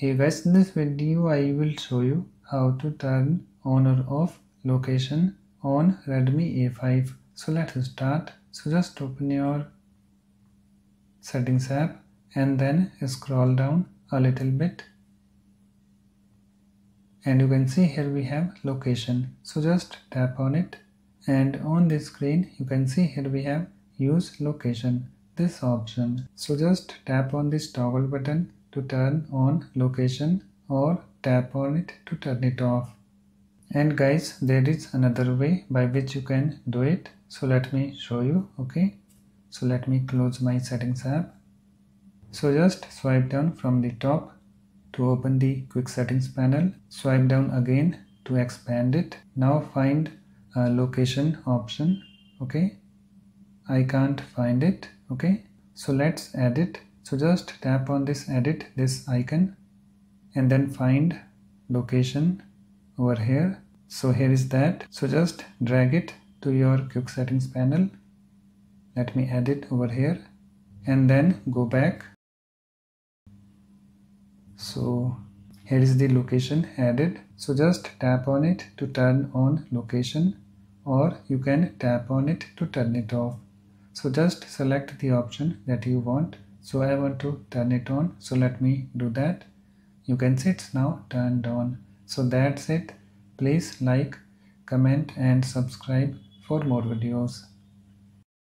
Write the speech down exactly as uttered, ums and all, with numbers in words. Hey guys, in this video I will show you how to turn on or off location on Redmi A five. So let's start. So just open your settings app and then scroll down a little bit, and you can see here we have location. So just tap on it, and on this screen you can see here we have use location, this option. So just tap on this toggle button to turn on location or tap on it to turn it off. And guys, there is another way by which you can do it, so let me show you. Okay, so let me close my settings app. So just swipe down from the top to open the quick settings panel, swipe down again to expand it. Now find a location option. Okay, I can't find it. Okay, so let's add it. So just tap on this edit, this icon, and then find location over here. So here is that. So just drag it to your quick settings panel. Let me add it over here and then go back. So here is the location added. So just tap on it to turn on location, or you can tap on it to turn it off. So just select the option that you want. So I want to turn it on, so let me do that. You can see it's now turned on. So that's it. Please like, comment and subscribe for more videos.